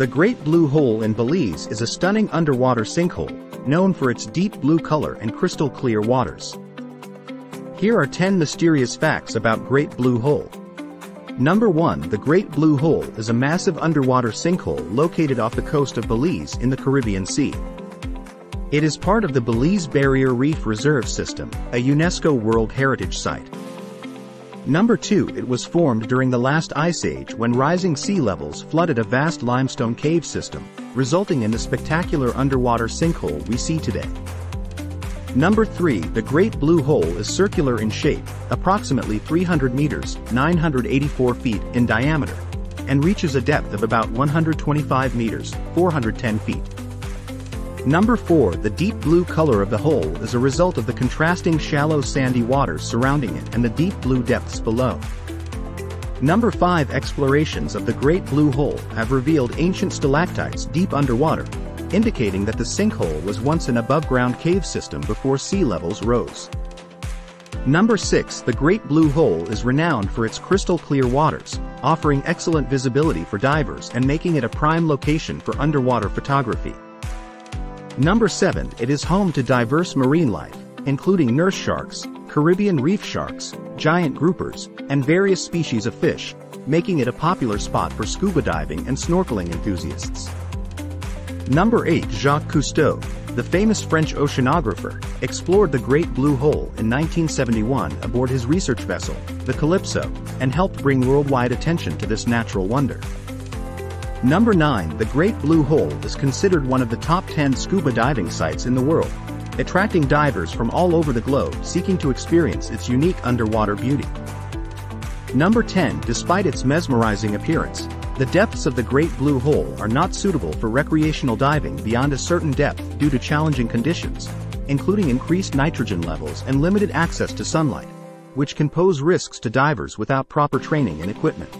The Great Blue Hole in Belize is a stunning underwater sinkhole, known for its deep blue color and crystal clear waters. Here are 10 mysterious facts about Great Blue Hole. Number 1. The Great Blue Hole is a massive underwater sinkhole located off the coast of Belize in the Caribbean Sea. It is part of the Belize Barrier Reef Reserve System, a UNESCO World Heritage Site. Number 2. It was formed during the last ice age when rising sea levels flooded a vast limestone cave system, resulting in the spectacular underwater sinkhole we see today. Number 3. The Great Blue Hole is circular in shape, approximately 300 meters (984 feet) in diameter, and reaches a depth of about 125 meters (410 feet). Number 4. The deep blue color of the hole is a result of the contrasting shallow sandy waters surrounding it and the deep blue depths below. Number 5. Explorations of the Great Blue Hole have revealed ancient stalactites deep underwater, indicating that the sinkhole was once an above-ground cave system before sea levels rose. Number 6. The Great Blue Hole is renowned for its crystal-clear waters, offering excellent visibility for divers and making it a prime location for underwater photography. Number 7. It is home to diverse marine life, including nurse sharks, Caribbean reef sharks, giant groupers, and various species of fish, making it a popular spot for scuba diving and snorkeling enthusiasts. Number 8. Jacques Cousteau, the famous French oceanographer, explored the Great Blue Hole in 1971 aboard his research vessel, the Calypso, and helped bring worldwide attention to this natural wonder. Number 9. The Great Blue Hole is considered one of the top 10 scuba diving sites in the world, attracting divers from all over the globe seeking to experience its unique underwater beauty. Number 10. Despite its mesmerizing appearance, the depths of the Great Blue Hole are not suitable for recreational diving beyond a certain depth due to challenging conditions, including increased nitrogen levels and limited access to sunlight, which can pose risks to divers without proper training and equipment.